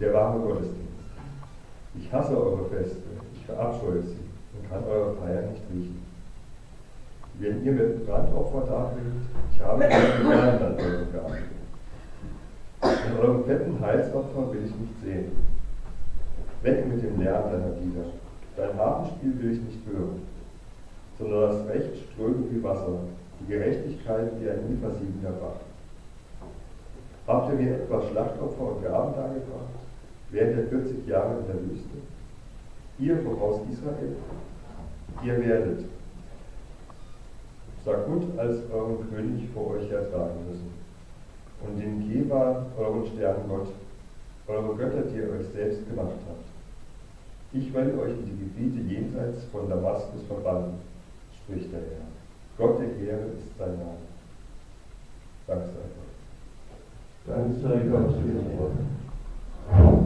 der wahre Gottesdienst. Ich hasse eure Feste, ich verabscheue sie und kann eure Feier nicht riechen. Wenn ihr mit Brandopfer darbringt, ich habe euch gelernt, geachtet. In eurem fetten Heilsopfer will ich nicht sehen. Weg mit dem Lärm deiner Lieder. Dein Hafenspiel will ich nicht hören, sondern das Recht strömt wie Wasser, die Gerechtigkeit wie ein nie versiegender Bach. Habt ihr mir etwas Schlachtopfer und Gaben dargebracht, während der 40 Jahre in der Wüste? Ihr voraus Israel, ihr werdet Sakut als euren König vor euch hertragen müssen und den Gebar, euren Sterngott, eure Götter, die ihr euch selbst gemacht habt. Ich werde euch in die Gebiete jenseits von Damaskus verbannen, spricht der Herr. Gott der Ehre ist sein Name. Dank sei Gott. Dank sei Gott für die Ehre.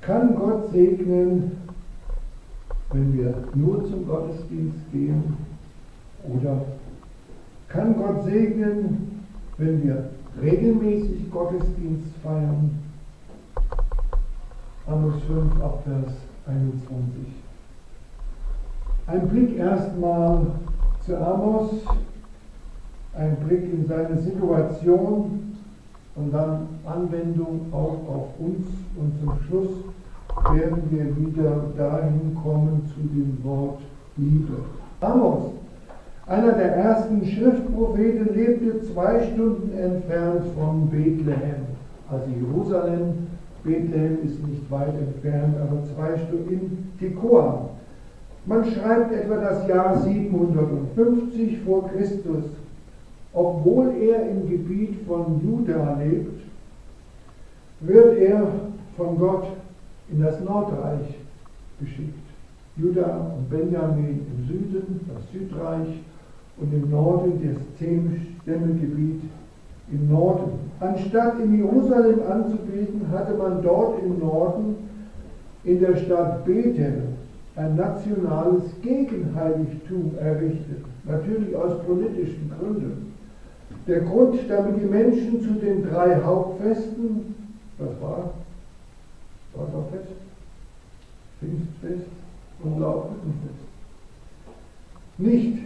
Kann Gott segnen, wenn wir nur zum Gottesdienst gehen? Oder kann Gott segnen, wenn wir regelmäßig Gottesdienst feiern? Amos 5, Abvers 21. Ein Blick erstmal zu Amos, ein Blick in seine Situation, und dann Anwendung auch auf uns. Und zum Schluss werden wir wieder dahin kommen zu dem Wort Liebe. Amos, einer der ersten Schriftpropheten, lebte 2 Stunden entfernt von Bethlehem. Also Jerusalem, Bethlehem ist nicht weit entfernt, aber 2 Stunden in Tekoa. Man schreibt etwa das Jahr 750 vor Christus. Obwohl er im Gebiet von Juda lebt, wird er von Gott in das Nordreich geschickt. Juda und Benjamin im Süden, das Südreich, und im Norden das 10-Stämmegebiet im Norden. Anstatt in Jerusalem anzubeten, hatte man dort im Norden in der Stadt Bethel ein nationales Gegenheiligtum errichtet, natürlich aus politischen Gründen. Der Grund, damit die Menschen zu den 3 Hauptfesten, das war Wasserfest, Pfingstfest und Laubhüttenfest, nicht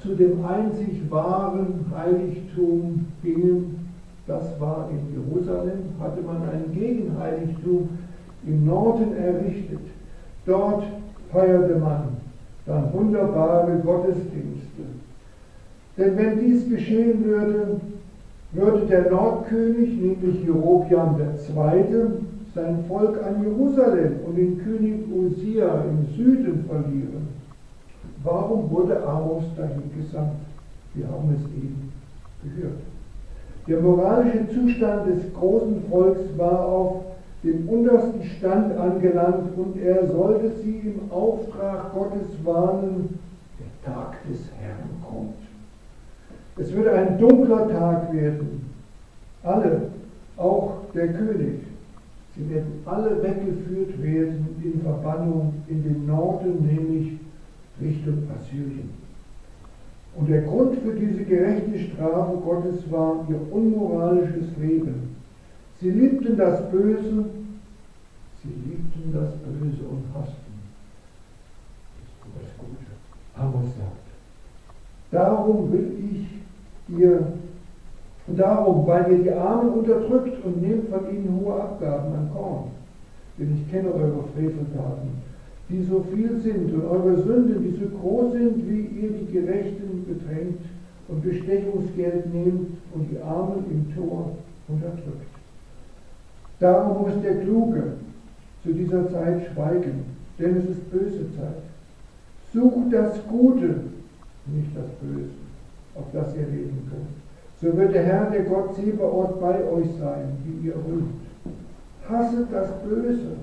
zu dem einzig wahren Heiligtum gingen. Das war in Jerusalem, hatte man ein Gegenheiligtum im Norden errichtet. Dort feierte man dann wunderbare Gottesdienste. Denn wenn dies geschehen würde, würde der Nordkönig, nämlich Jerobeam II., sein Volk an Jerusalem und den König Usia im Süden verlieren. Warum wurde Amos dahin gesandt? Wir haben es eben gehört. Der moralische Zustand des großen Volks war auf dem untersten Stand angelangt und er sollte sie im Auftrag Gottes warnen, der Tag des Herrn kommt. Es wird ein dunkler Tag werden. Alle, auch der König, sie werden alle weggeführt werden in Verbannung in den Norden, nämlich Richtung Assyrien. Und der Grund für diese gerechte Strafe Gottes war ihr unmoralisches Leben. Sie liebten das Böse, und hassten das Gute. Amos sagt, darum will ich ihr, darum, weil ihr die Armen unterdrückt und nehmt von ihnen hohe Abgaben an Korn, denn ich kenne eure Freveltaten, die so viel sind, und eure Sünden, die so groß sind, wie ihr die Gerechten bedrängt und Bestechungsgeld nehmt und die Armen im Tor unterdrückt. Darum muss der Kluge zu dieser Zeit schweigen, denn es ist böse Zeit. Sucht das Gute, nicht das Böse, auf das ihr leben könnt. So wird der Herr, der Gott Zebaoth, bei euch sein, wie ihr rühmt. Hasset das Böse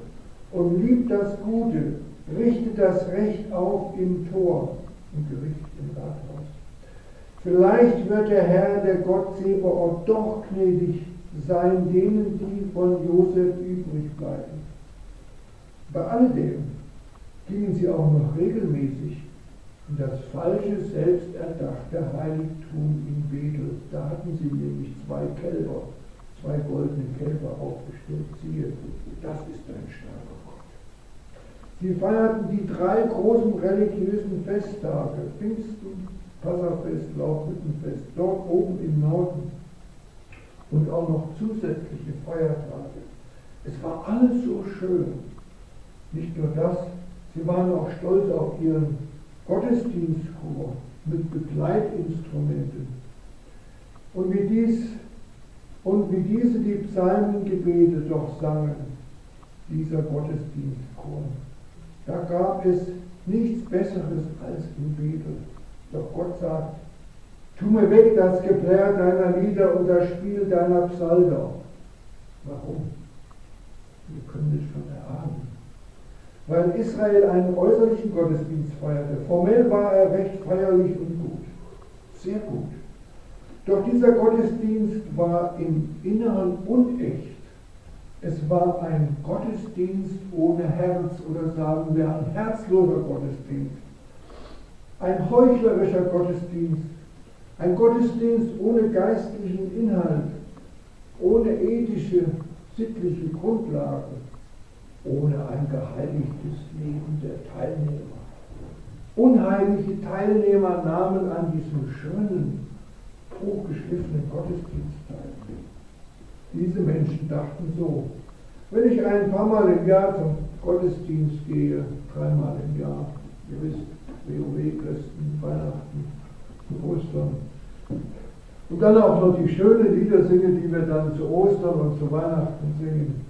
und liebt das Gute, richtet das Recht auf im Tor, im Gericht, im Rathaus. Vielleicht wird der Herr, der Gott Zebaoth, doch gnädig sein denen, die von Josef übrig bleiben. Bei alledem gingen sie auch noch regelmäßig in das falsche, selbsterdachte Heiligtum in Bethel. Da hatten sie nämlich zwei goldene Kälber aufgestellt. Siehe, das ist ein starker Gott. Sie feierten die drei großen religiösen Festtage, Pfingsten, Passafest, Laubhüttenfest, dort oben im Norden, und auch noch zusätzliche Feiertage. Es war alles so schön. Nicht nur das, sie waren auch stolz auf ihren Gottesdienstchor mit Begleitinstrumenten. Und wie diese die Psalmengebete doch sangen, dieser Gottesdienstchor. Da gab es nichts Besseres als Gebete. Doch Gott sagt: Tu mir weg das Geplärr deiner Lieder und das Spiel deiner Psalter. Warum? Wir können es schon erahnen. Weil Israel einen äußerlichen Gottesdienst feierte. Formell war er recht feierlich und gut. Sehr gut. Doch dieser Gottesdienst war im Inneren unecht. Es war ein Gottesdienst ohne Herz, oder sagen wir ein herzloser Gottesdienst. Ein heuchlerischer Gottesdienst. Ein Gottesdienst ohne geistlichen Inhalt, ohne ethische, sittliche Grundlage, ohne ein geheiligtes Leben der Teilnehmer. Unheilige Teilnehmer nahmen an diesem schönen, hochgeschliffenen Gottesdienst teil. Diese Menschen dachten so: Wenn ich ein paar Mal im Jahr zum Gottesdienst gehe, dreimal im Jahr, ihr wisst, WoW, Christen, Weihnachten, Ostern, und dann auch noch die schönen Lieder singen, die wir dann zu Ostern und zu Weihnachten singen,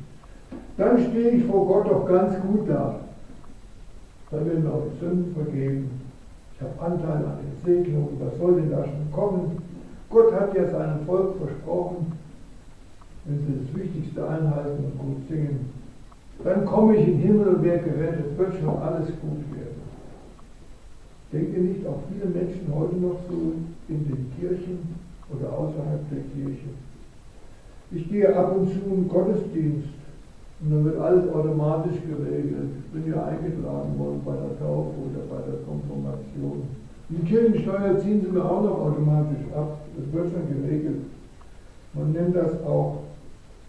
dann stehe ich vor Gott doch ganz gut da. Da werden mir auch die Sünden vergeben. Ich habe Anteil an den Segnungen. Was soll denn da schon kommen? Gott hat ja seinem Volk versprochen, wenn sie das Wichtigste einhalten und gut singen, dann komme ich in den Himmel und werde gerettet, wird schon alles gut werden. Denkt ihr nicht auch viele Menschen heute noch so in den Kirchen oder außerhalb der Kirche? Ich gehe ab und zu in den Gottesdienst. Und dann wird alles automatisch geregelt. Ich bin ja eingeladen worden bei der Taufe oder bei der Konfirmation. Die Kirchensteuer ziehen sie mir auch noch automatisch ab. Das wird schon geregelt. Man nennt das auch.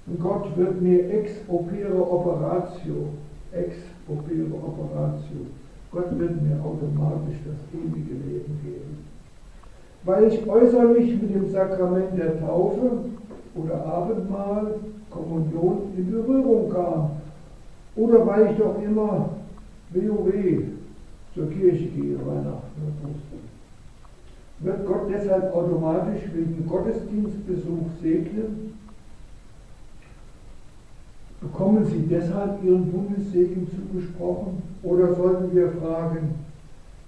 Und Gott wird mir ex opere operatio. Ex opere operatio. Gott wird mir automatisch das ewige Leben geben. Weil ich äußerlich mit dem Sakrament der Taufe oder Abendmahl, Kommunion in Berührung kam. Oder weil ich doch immer WoW zur Kirche gehe, Weihnachten und Ostern. Wird Gott deshalb automatisch wegen Gottesdienstbesuch segnen? Bekommen Sie deshalb Ihren Bundessegen zugesprochen? Oder sollten wir fragen,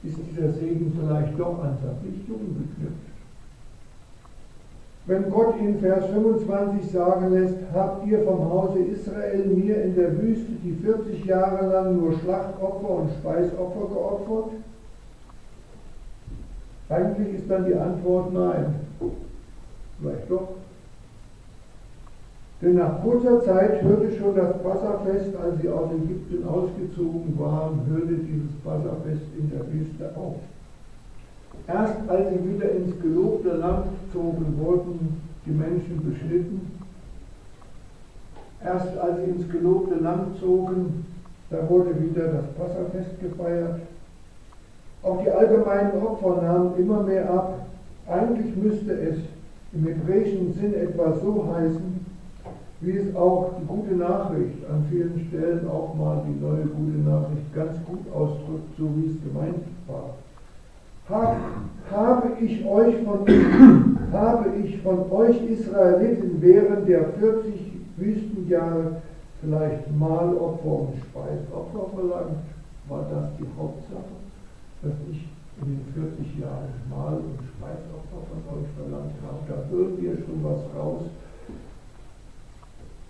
ist dieser Segen vielleicht doch an Verpflichtungen geknüpft? Wenn Gott in Vers 25 sagen lässt, habt ihr vom Hause Israel mir in der Wüste, die 40 Jahre lang nur Schlachtopfer und Speisopfer geopfert? Eigentlich ist dann die Antwort nein. Vielleicht doch. Denn nach kurzer Zeit hörte schon das Passafest, als sie aus Ägypten ausgezogen waren, hörte dieses Passafest in der Wüste auf. Erst als sie wieder ins gelobte Land gezogen wurden, die Menschen beschnitten. Erst als sie ins gelobte Land zogen, da wurde wieder das Passafest gefeiert. Auch die allgemeinen Opfer nahmen immer mehr ab. Eigentlich müsste es im hebräischen Sinn etwa so heißen, wie es auch die gute Nachricht an vielen Stellen auch mal die neue gute Nachricht ganz gut ausdrückt, so wie es gemeint war. Habe ich von euch Israeliten während der 40 Wüstenjahre vielleicht Mahlopfer und Speisopfer verlangt? War das die Hauptsache, dass ich in den 40 Jahren Mahl- und Speisopfer von euch verlangt habe? Da hören wir schon was raus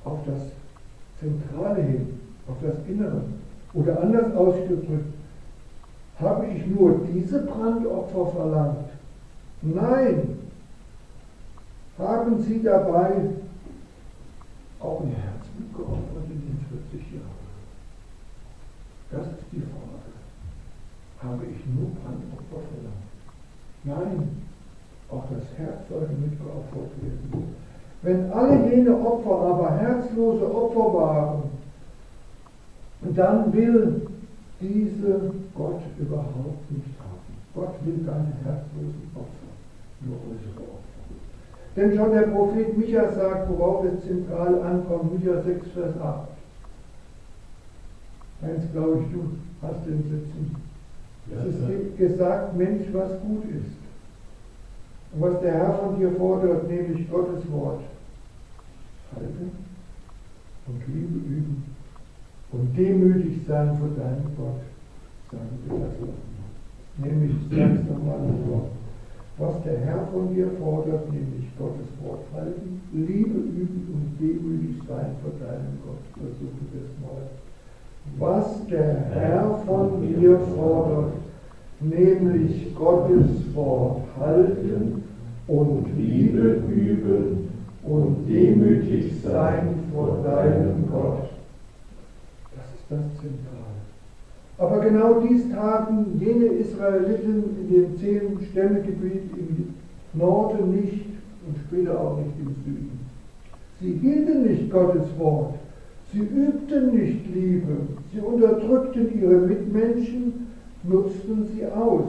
auf das Zentrale hin, auf das Innere. Oder anders ausgedrückt, habe ich nur diese Brandopfer verlangt? Nein, haben Sie dabei auch Ihr Herz mitgeopfert in den 40 Jahren? Das ist die Frage. Habe ich nur Brandopfer verlangt? Nein, auch das Herz sollte mitgeopfert werden. Wenn alle jene Opfer aber herzlose Opfer waren, dann will diese Gott überhaupt nicht haben. Gott will keine herzlosen Opfer, nur unsere Opfer. Denn schon der Prophet Micha sagt, worauf es zentral ankommt, Micha 6, Vers 8. Heinz, glaube ich, du hast den Sitzen. Ja, es ist gesagt, Mensch, was gut ist. Und was der Herr von dir fordert, nämlich Gottes Wort. Halte und Liebe üben und demütig sein vor deinem Gott. Sagen wir das nochmal. Nämlich, sag es nochmal vor. Was der Herr von dir fordert, nämlich Gottes Wort halten, Liebe üben und demütig sein vor deinem Gott. Versuchen wir es mal. Was der Herr von dir fordert, nämlich Gottes Wort halten und Liebe üben und demütig sein vor deinem Gott. Das ist das Zentrale. Aber genau dies taten jene Israeliten in dem 10 Stämmegebiet im Norden nicht und später auch nicht im Süden. Sie hielten nicht Gottes Wort, sie übten nicht Liebe, sie unterdrückten ihre Mitmenschen, nutzten sie aus.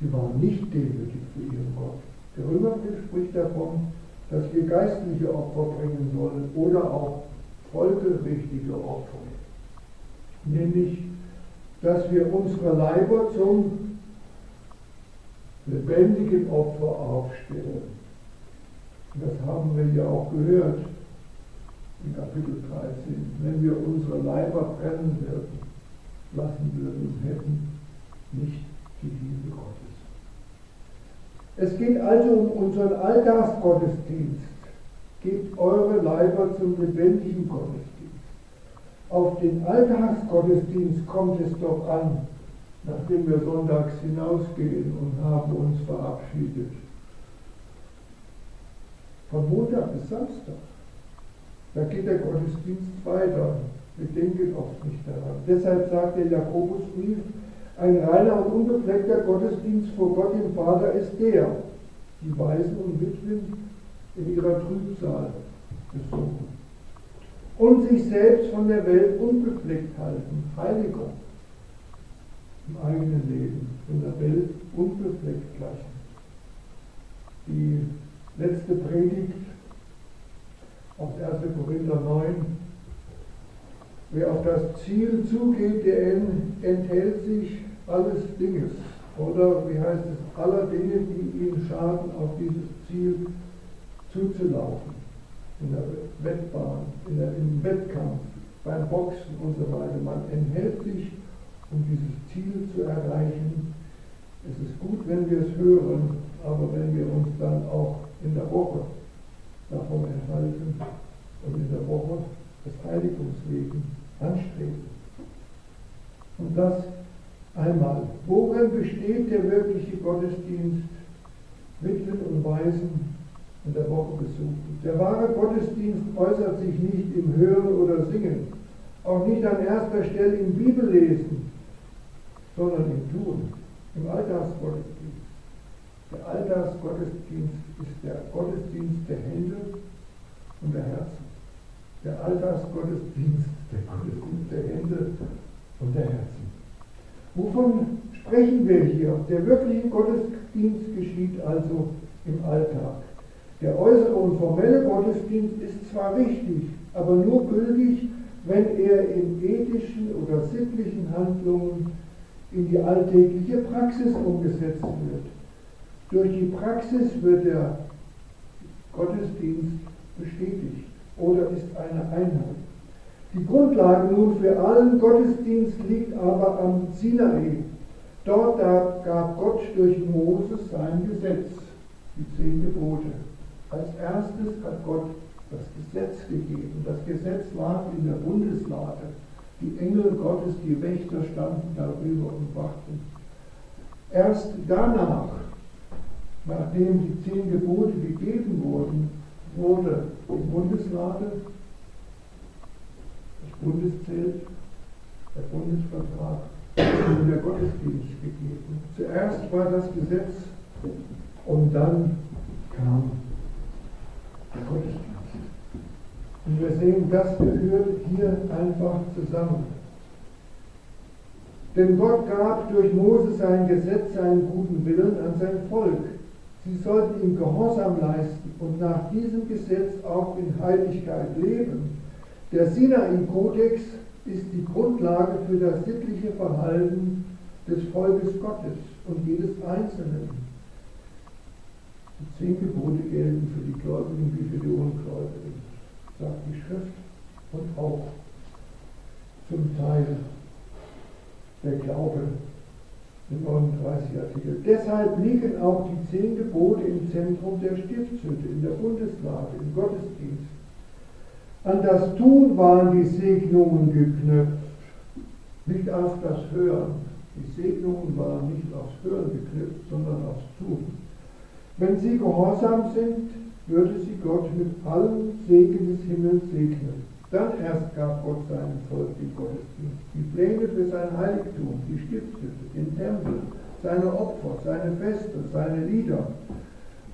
Sie waren nicht demütig für ihren Gott. Der Römerbrief spricht davon, dass wir geistliche Opfer bringen sollen oder auch folgerichtige Opfer. Nämlich, dass wir unsere Leiber zum lebendigen Opfer aufstellen. Und das haben wir ja auch gehört in Kapitel 13. Wenn wir unsere Leiber brennen würden, lassen würden, hätten nicht die Liebe Gottes. Es geht also um unseren Alltagsgottesdienst. Gebt eure Leiber zum lebendigen Gottesdienst. Auf den Alltagsgottesdienst kommt es doch an, nachdem wir sonntags hinausgehen und haben uns verabschiedet. Von Montag bis Samstag, da geht der Gottesdienst weiter. Wir denken oft nicht daran. Deshalb sagt der Jakobusbrief, ein reiner und unbefleckter Gottesdienst vor Gott dem Vater ist der, die Waisen und Witwen in ihrer Trübsal besuchen und sich selbst von der Welt unbefleckt halten, heiliger im eigenen Leben, von der Welt unbefleckt gleichen. Die letzte Predigt aus 1. Korinther 9. Wer auf das Ziel zugeht, der enthält sich alles Dinges. Oder wie heißt es, aller Dinge, die ihm schaden, auf dieses Ziel zuzulaufen. In der Wettbahn, im Wettkampf, beim Boxen und so weiter. Man enthält sich, um dieses Ziel zu erreichen. Es ist gut, wenn wir es hören, aber wenn wir uns dann auch in der Woche davon enthalten und in der Woche das Heiligungsleben anstreben. Und das einmal. Worin besteht der wirkliche Gottesdienst? Witwen und Waisen in der Woche besuchen. Der wahre Gottesdienst äußert sich nicht im Hören oder Singen, auch nicht an erster Stelle im Bibellesen, sondern im Tun, im Alltagsgottesdienst. Der Alltagsgottesdienst ist der Gottesdienst der Hände und der Herzen. Der Alltagsgottesdienst, der Gottesdienst der Hände und der Herzen. Wovon sprechen wir hier? Der wirkliche Gottesdienst geschieht also im Alltag. Der äußere und formelle Gottesdienst ist zwar wichtig, aber nur gültig, wenn er in ethischen oder sittlichen Handlungen in die alltägliche Praxis umgesetzt wird. Durch die Praxis wird der Gottesdienst bestätigt. Oder ist eine Einheit. Die Grundlage nun für allen Gottesdienst liegt aber am Sinai. Dort gab Gott durch Moses sein Gesetz, die 10 Gebote. Als erstes hat Gott das Gesetz gegeben. Das Gesetz lag in der Bundeslade. Die Engel Gottes, die Wächter, standen darüber und wachten. Erst danach nachdem die 10 Gebote gegeben wurden, wurde im Bundeslade, das Bundeszelt, der Bundesvertrag und der Gottesdienst gegeben. Zuerst war das Gesetz und dann kam der Gottesdienst. Und wir sehen, das gehört hier einfach zusammen. Denn Gott gab durch Mose sein Gesetz, seinen guten Willen an sein Volk. Sie sollten ihm Gehorsam leisten und nach diesem Gesetz auch in Heiligkeit leben. Der Sinai-Kodex ist die Grundlage für das sittliche Verhalten des Volkes Gottes und jedes Einzelnen. Die 10 Gebote gelten für die Gläubigen wie für die Ungläubigen, sagt die Schrift, und auch zum Teil der Glaube im 39-Artikel. Deshalb liegen auch die 10 Gebote im Zentrum der Stiftshütte, in der Bundeslade, im Gottesdienst. An das Tun waren die Segnungen geknüpft, nicht auf das Hören. Die Segnungen waren nicht aufs Hören geknüpft, sondern aufs Tun. Wenn sie gehorsam sind, würde sie Gott mit allem Segen des Himmels segnen. Dann erst gab Gott seinem Volk den Gottesdienst, die Pläne für sein Heiligtum, die Stiftshütte, den Tempel, seine Opfer, seine Feste, seine Lieder.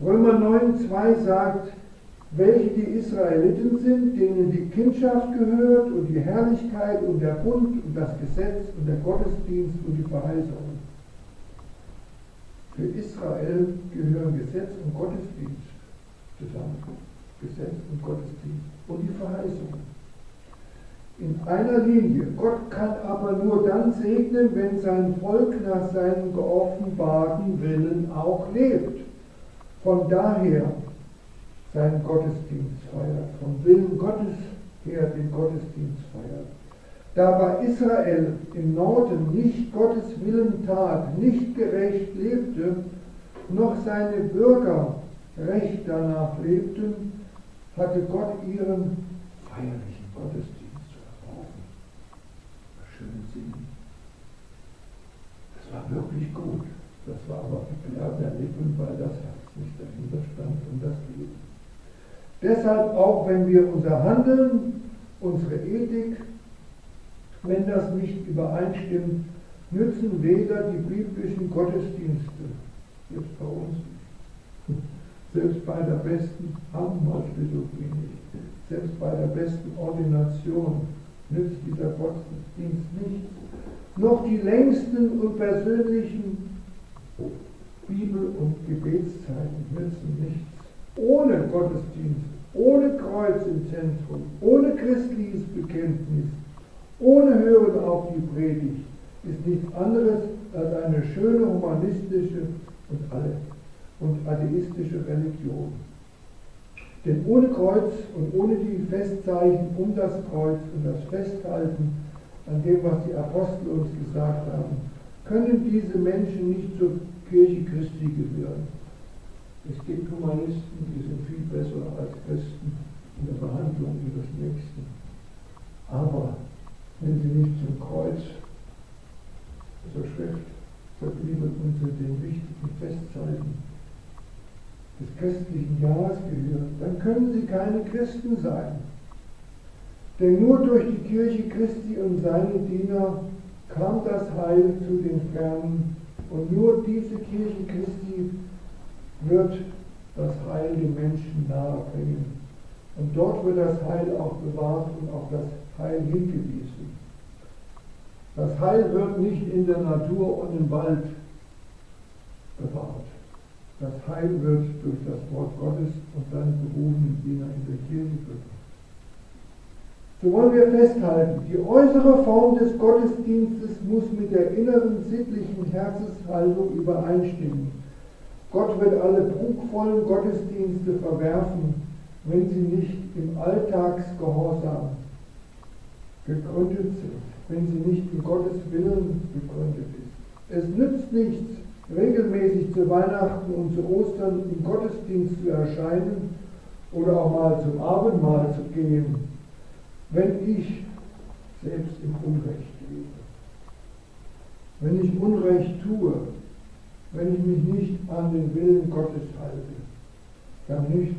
Römer 9,2 sagt, welche die Israeliten sind, denen die Kindschaft gehört und die Herrlichkeit und der Bund und das Gesetz und der Gottesdienst und die Verheißungen. Für Israel gehören Gesetz und Gottesdienst zusammen. Gesetz und Gottesdienst und die Verheißungen. In einer Linie. Gott kann aber nur dann segnen, wenn sein Volk nach seinem geoffenbarten Willen auch lebt. Von daher seinen Gottesdienst feiert, vom Willen Gottes her den Gottesdienst feiert. Da bei Israel im Norden nicht Gottes Willen tat, nicht gerecht lebte, noch seine Bürger recht danach lebten, hatte Gott ihren feierlichen Gottesdienst. Singen. Das war wirklich gut. Das war aber erlebend, weil das Herz nicht dahinter stand und das Leben. Deshalb auch, wenn wir unser Handeln, unsere Ethik, wenn das nicht übereinstimmt, nützen weder die biblischen Gottesdienste, selbst bei uns nicht, selbst bei der besten Abendmahlsliturgie nicht, selbst bei der besten Ordination, nützt dieser Gottesdienst nichts. Noch die längsten und persönlichen Bibel- und Gebetszeiten nützen nichts. Ohne Gottesdienst, ohne Kreuz im Zentrum, ohne christliches Bekenntnis, ohne Hören auf die Predigt ist nichts anderes als eine schöne humanistische und atheistische Religion. Denn ohne Kreuz und ohne die Festzeichen um das Kreuz und das Festhalten an dem, was die Apostel uns gesagt haben, können diese Menschen nicht zur Kirche Christi gehören. Es gibt Humanisten, die sind viel besser als Christen in der Behandlung ihres Nächsten. Aber wenn sie nicht zum Kreuz, zur Schrift, zur Bibel und zu den wichtigen Festzeichen des christlichen Jahres gehört, dann können sie keine Christen sein. Denn nur durch die Kirche Christi und seine Diener kam das Heil zu den Fernen und nur diese Kirche Christi wird das Heil den Menschen nahe bringen. Und dort wird das Heil auch bewahrt und auf das Heil hingewiesen. Das Heil wird nicht in der Natur und im Wald bewahrt. Das Heil wird durch das Wort Gottes und seinen berufenen Diener in der Kirche bewirkt. So wollen wir festhalten, die äußere Form des Gottesdienstes muss mit der inneren sittlichen Herzenshaltung übereinstimmen. Gott wird alle prugvollen Gottesdienste verwerfen, wenn sie nicht im Alltagsgehorsam gegründet sind, wenn sie nicht in Gottes Willen gegründet ist. Es nützt nichts, regelmäßig zu Weihnachten und zu Ostern im Gottesdienst zu erscheinen oder auch mal zum Abendmahl zu gehen, wenn ich selbst im Unrecht lebe, wenn ich Unrecht tue, wenn ich mich nicht an den Willen Gottes halte, dann ist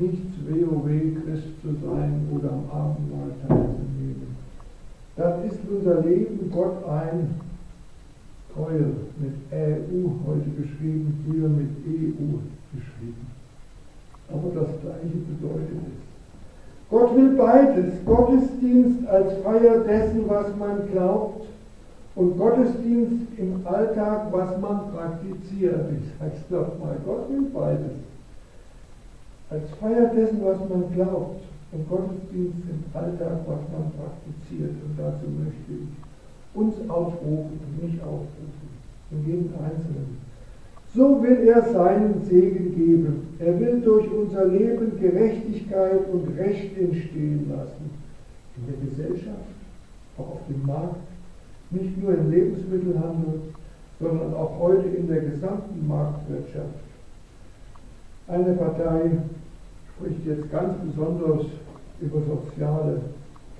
nichts WoW Christ zu sein oder am Abendmahl teilzunehmen. Dann ist unser Leben Gott ein Gräuel, mit EU heute geschrieben, früher mit EU geschrieben. Aber das Gleiche bedeutet es. Gott will beides, Gottesdienst als Feier dessen, was man glaubt, und Gottesdienst im Alltag, was man praktiziert. Ich sage es nochmal, Gott will beides. Als Feier dessen, was man glaubt, und Gottesdienst im Alltag, was man praktiziert. Und dazu möchte ich uns aufrufen, mich aufrufen, und jeden Einzelnen. So will er seinen Segen geben. Er will durch unser Leben Gerechtigkeit und Recht entstehen lassen. In der Gesellschaft, auch auf dem Markt, nicht nur im Lebensmittelhandel, sondern auch heute in der gesamten Marktwirtschaft. Eine Partei spricht jetzt ganz besonders über soziale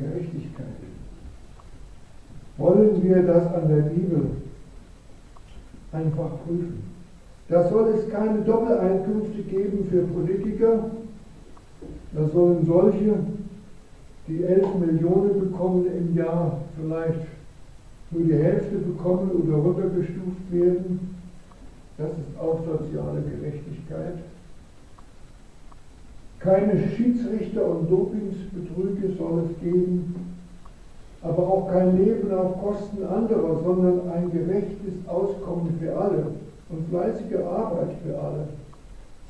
Gerechtigkeit. Wollen wir das an der Bibel einfach prüfen? Da soll es keine Doppeleinkünfte geben für Politiker. Da sollen solche, die 11 Millionen bekommen im Jahr, vielleicht nur die Hälfte bekommen oder runtergestuft werden. Das ist auch soziale Gerechtigkeit. Keine Schiedsrichter und Dopingsbetrüge soll es geben, aber auch kein Leben auf Kosten anderer, sondern ein gerechtes Auskommen für alle und fleißige Arbeit für alle.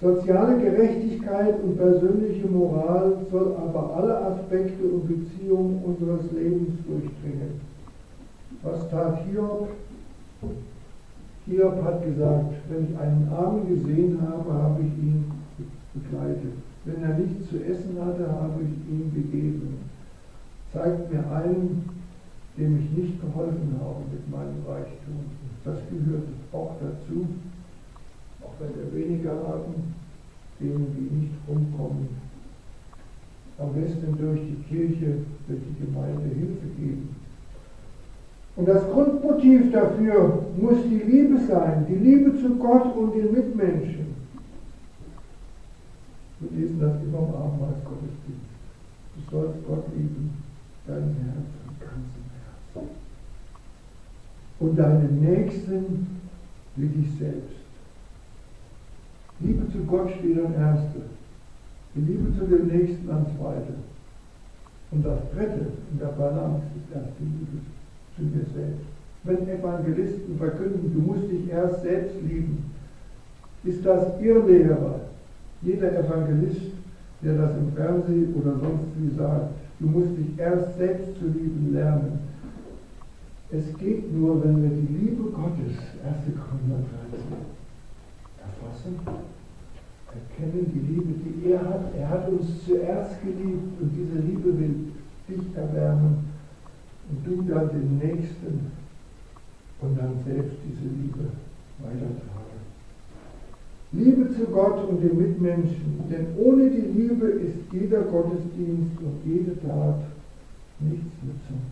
Soziale Gerechtigkeit und persönliche Moral soll aber alle Aspekte und Beziehungen unseres Lebens durchdringen. Was tat Hiob? Hiob hat gesagt, wenn ich einen Armen gesehen habe, habe ich ihn begleitet. Wenn er nichts zu essen hatte, habe ich ihm gegeben. Zeigt mir allen, dem ich nicht geholfen habe mit meinem Reichtum. Das gehört auch dazu, auch wenn wir weniger haben, denen, die nicht rumkommen. Am besten durch die Kirche, durch die Gemeinde Hilfe geben. Und das Grundmotiv dafür muss die Liebe sein, die Liebe zu Gott und den Mitmenschen. Wir lesen das immer am Abendmahlsgottesdienst. Du sollst Gott lieben, dein Herz und ganzem Herzen. Und deinen Nächsten wie dich selbst. Liebe zu Gott steht an erster. Die Liebe zu dem Nächsten an zweiter. Und das dritte in der Balance ist erst die Liebe zu mir selbst. Wenn Evangelisten verkünden, du musst dich erst selbst lieben, ist das Irrlehrer. Jeder Evangelist, der das im Fernsehen oder sonst wie sagt, du musst dich erst selbst zu lieben lernen. Es geht nur, wenn wir die Liebe Gottes, 1. Korinther 13, erfassen, erkennen die Liebe, die er hat. Er hat uns zuerst geliebt und diese Liebe will dich erwärmen und du dann den Nächsten und dann selbst diese Liebe weitertragen. Liebe zu Gott und den Mitmenschen, denn ohne die Liebe ist jeder Gottesdienst und jede Tat nichts nützlich.